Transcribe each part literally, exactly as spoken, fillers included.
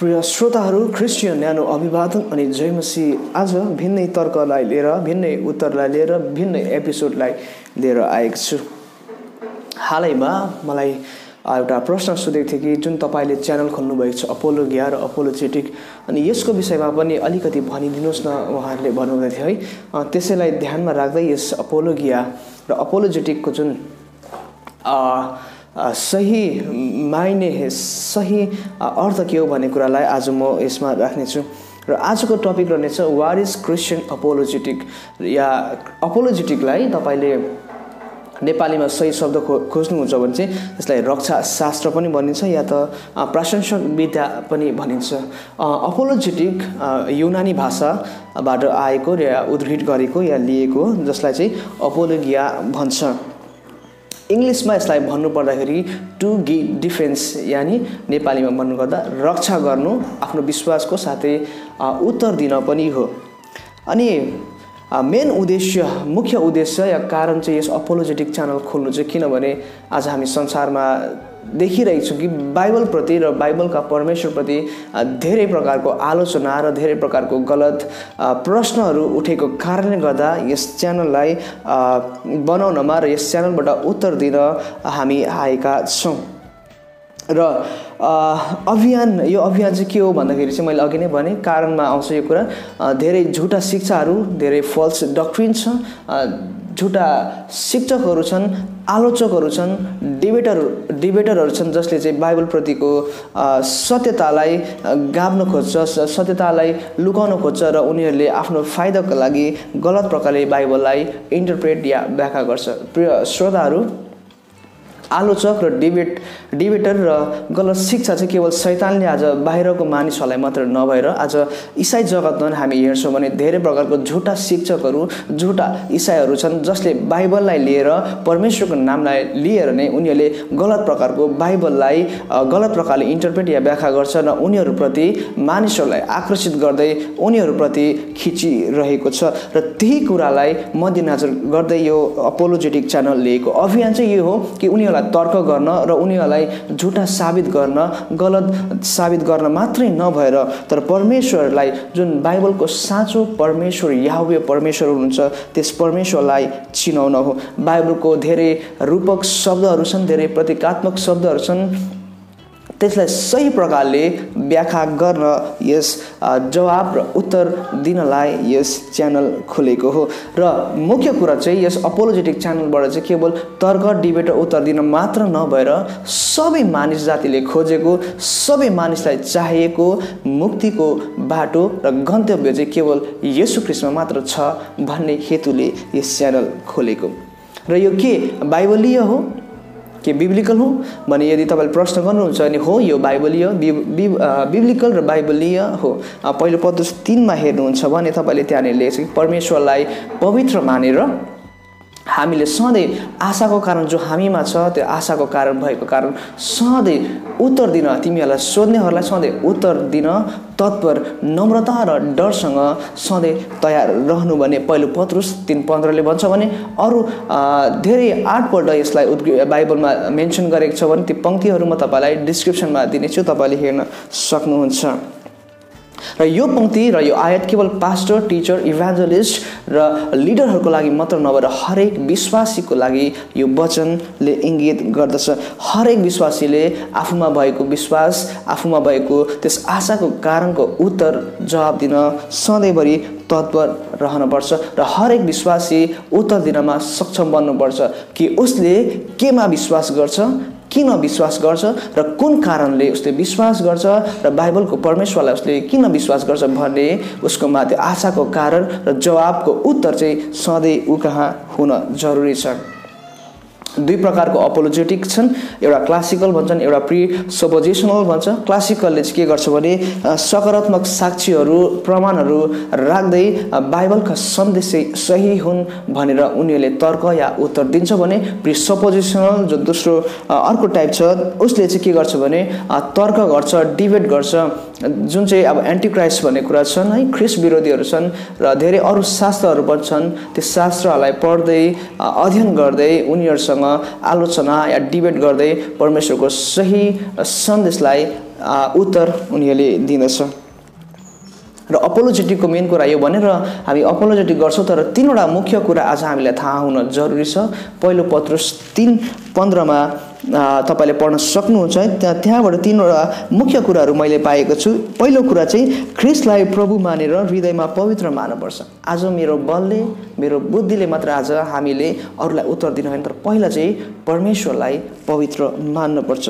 प्रिय श्रोताहरू, क्रिश्चियन न्यानो अभिवादन अनि जय मसीह। आज भिन्नै तर्कलाई लिएर, भिन्नै उत्तरलाई लिएर, भिन्नै एपिसोडलाई लिएर आएको छु। हालैमा मलाई एउटा प्रश्न सोधेको थियो कि जुन तपाईँले च्यानल खोल्नुभएको छ अपोलोगिया र अपोलोजेटिक, अनि यसको विषयमा पनि अलिकति भनिदिनुहोस् न। उहाँहरूले भन्नुहुँदै थियो है, त्यसैलाई ध्यानमा राख्दै यस अपोलोगिया र अपोलोजेटिकको जुन सही माइने, सही अर्थ के हो भन्ने कुरालाई आज म यसमा राख्नेछु। र आजको टपिक रहनेछ वाट इज क्रिश्चियन अपोलोजेटिक, या अपोलोजेटिकलाई तपाईँले नेपालीमा सही शब्द खो खोज्नुहुन्छ भने चाहिँ यसलाई रक्षा शास्त्र पनि भनिन्छ, या त प्राशंसक विद्या पनि भनिन्छ। अपोलोजेटिक युनानी भाषाबाट आएको या उद्धृत गरेको या लिएको, जसलाई चाहिँ अपोलोगिया भन्छ। इङ्ग्लिसमा यसलाई भन्नुपर्दाखेरि टु गिभ डिफेन्स, यानि नेपालीमा भन्नुपर्दा रक्षा गर्नु, आफ्नो विश्वासको साथै उत्तर दिन पनि हो। अनि मेन उद्देश्य, मुख्य उद्देश्य या कारण चाहिँ यस अपोलोजेटिक च्यानल खोल्नु चाहिँ, किनभने आज हामी संसारमा देखिरहेछौँ कि बाइबलप्रति र बाइबलका परमेश्वरप्रति धेरै प्रकारको आलोचना र धेरै प्रकारको गलत प्रश्नहरू उठेको कारणले गर्दा यस च्यानललाई बनाउनमा र यस च्यानलबाट उत्तर दिन हामी आएका छौँ। र अभियान, यो अभियान चाहिँ के हो भन्दाखेरि चाहिँ मैले अघि नै भने, कारणमा आउँछ यो कुरा। धेरै झुटा शिक्षाहरू, धेरै फल्स डक्ट्रिन छ, झुटा शिक्षकहरू छन्, आलोचकहरू छन्, डिबेटर डिबेटरहरू छन्, जसले चाहिँ बाइबलप्रतिको सत्यतालाई गाभ्न खोज्छ, सत्यतालाई लुकाउन खोज्छ, र उनीहरूले आफ्नो फाइदाको लागि गलत प्रकारले बाइबललाई इन्टरप्रेट या व्याख्या गर्छ। प्रिय श्रोताहरू, आलोचक र डिबेट डिबेटर र गलत शिक्षा चाहिँ केवल शैतानले आज बाहिरको मानिसहरूलाई मात्र नभएर आज इसाई जगतमा हामी हेर्छौँ भने धेरै प्रकारको झुटा शिक्षकहरू, झुटा इसाईहरू छन्, जसले बाइबललाई लिएर, परमेश्वरको नामलाई लिएर नै उनीहरूले गलत प्रकारको बाइबललाई गलत प्रकारले इन्टरप्रेट या व्याख्या गर्छ र उनीहरूप्रति मानिसहरूलाई आकर्षित गर्दै उनीहरूप्रति खिचिरहेको छ। र त्यही कुरालाई मध्यनजर गर्दै यो अपोलोजेटिक च्यानल लिएको अभियान चाहिँ यो हो कि उनीहरूलाई तर्क गर्न र उनीहरूलाई झुटा साबित गर्न, गलत साबित गर्न मात्रै नभएर, तर परमेश्वरलाई, जुन बाइबलको साँचो परमेश्वर याहवे परमेश्वर हुनुहुन्छ, त्यस परमेश्वरलाई चिनाउन हो। बाइबलको धेरै रूपक शब्दहरू छन्, धेरै प्रतीकात्मक शब्दहरू छन्, त्यसलाई सही प्रकारले व्याख्या गर्न, यस जवाब र उत्तर दिनलाई यस च्यानल खोलेको हो। र मुख्य कुरा चाहिँ यस अपोलोजेटिक च्यानलबाट चाहिँ केवल तर्क, डिबेट, उत्तर दिन मात्र नभएर सबै मानिस जातिले खोजेको, सबै मानिसलाई चाहिएको मुक्तिको बाटो र गन्तव्य चाहिँ केवल येशू ख्रिस्टमा मात्र छ भन्ने हेतुले यस च्यानल खोलेको। र यो के बाइबलीय हो, के बिब्लिकल हो भने, यदि तपाईँले प्रश्न गर्नुहुन्छ भने हो, यो बाइबलीय बिब बिब बिब्लिकल र बाइबलीय हो। पहिलो पत्रुस तीनमा हेर्नुहुन्छ भने तपाईँले त्यहाँनिर लेख्छ कि परमेश्वरलाई पवित्र मानेर हामीले सधैँ आशाको कारण जो हामीमा छ, त्यो आशाको कारण भएको कारण सधैँ उत्तर दिन, तिमीहरूलाई सोध्नेहरूलाई सधैँ उत्तर दिन तत्पर, नम्रता र डरसँग सधैँ तयार रहनु भन्ने पहिलो पत्रुस तीन पन्ध्रले भन्छ भने। अरू धेरै आठपल्ट यसलाई उद् बाइबलमा मेन्सन गरेको छ भने, त्यो पङ्क्तिहरू म तपाईँलाई डिस्क्रिप्सनमा दिनेछु, तपाईँले हेर्न सक्नुहुन्छ। र यो पङ्क्ति र यो आयत केवल पास्टर, टिचर, इभान्जलिस्ट र लिडरहरूको लागि मात्र नभएर हरेक विश्वासीको लागि यो वचनले इङ्गित गर्दछ। हरेक विश्वासीले आफूमा भएको विश्वास, आफूमा भएको त्यस आशाको कारणको उत्तर, जवाब दिन सधैँभरि तत्पर रहनुपर्छ। र हरेक विश्वासी उत्तर दिनमा सक्षम बन्नुपर्छ कि उसले केमा विश्वास गर्छ, किन विश्वास गर्छ, र कुन कारणले उसले विश्वास गर्छ, र बाइबलको परमेश्वरलाई उसले किन विश्वास गर्छ भन्ने उसकोमा त्यो आशाको कारण र जवाबको उत्तर चाहिँ सधैँ उकहाँ हुन जरुरी छ। दुई प्रकारको अपोलोजेटिक छन्, एउटा क्लासिकल भन्छन्, एउटा प्रि सपोजिसनल भन्छ। क्लासिकलले चाहिँ के गर्छ भने, सकारात्मक साक्षीहरू, प्रमाणहरू राख्दै बाइबलका सन्देश सही हुन् भनेर उनीहरूले तर्क या उत्तर दिन्छ भने, प्रि सपोजिसनल जो दोस्रो अर्को टाइप छ, उसले चाहिँ के गर्छ भने तर्क गर्छ, डिबेट गर्छ, जुन चाहिँ अब एन्टिक्राइस्ट भन्ने कुरा छन् है, ख्रिस्ट विरोधीहरू छन् र धेरै अरू शास्त्रहरू पनि छन्। त्यो शास्त्रहरूलाई पढ्दै, अध्ययन गर्दै उनीहरूसँग परमेश्वरसँग आलोचना या डिबेट गर्दै परमेश्वरको सही सन्देशलाई उत्तर उनीहरूले दिँदछ। र अपोलोजेटिकको मेन कुरा यो भनेर हामी अपोलोजेटिक गर्छौं, तर तीनवटा मुख्य कुरा आज हामीलाई थाहा हुन जरुरी छ। पहिलो पत्रुस तीन पन्ध्रमा तपाईले पढ्न सक्नुहुन्छ। त्यहाँबाट तीनवटा मुख्य कुराहरू मैले पाएको छु। पहिलो कुरा चाहिँ ख्रिस्टलाई प्रभु मानेर हृदयमा पवित्र मान्नुपर्छ। आज मेरो बलले मेरो बुद्धिले मात्र आज हामीले अरूलाई उत्तर दिन हैन, तर पहिला चाहिँ परमेश्वरलाई पवित्र मान्नुपर्छ।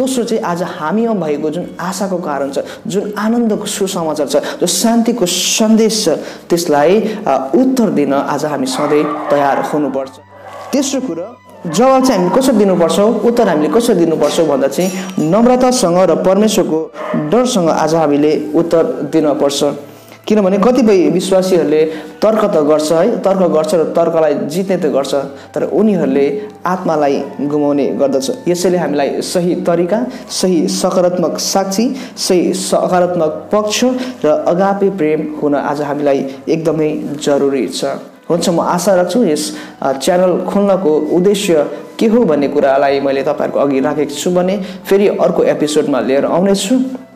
दोस्रो चाहिँ आज हामीमा भएको जुन आशाको कारण छ, जुन आनन्दको सुसमाचार छ, जो शान्तिको सन्देश छ, त्यसलाई उत्तर दिन आज हामी सधैँ तयार हुनुपर्छ। तेस्रो कुरा जवाब चाहिँ हामी कसरी दिनुपर्छ, उत्तर हामीले कसरी दिनुपर्छ भन्दा चाहिँ नम्रतासँग र परमेश्वरको डरसँग आज हामीले उत्तर दिनुपर्छ। किनभने कतिपय विश्वासीहरूले तर्क त गर्छ है, तर्क गर्छ र तर्कलाई जित्ने त गर्छ, तर उनीहरूले आत्मालाई गुमाउने गर्दछ। यसैले हामीलाई सही तरिका, सही सकारात्मक साक्षी, सही सकारात्मक पक्ष र अगापे प्रेम हुन आज हामीलाई एकदमै जरुरी छ। हुन्छ, म आशा राख्छु यस च्यानल खोल्नको उद्देश्य के हो भन्ने कुरालाई मैले तपाईहरुको अघि राखेको छु भने फेरि अर्को एपिसोडमा लिएर आउने छु।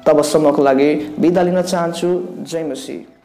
तबसम्मको लागि बिदा लिन चाहन्छु। जय मसीह।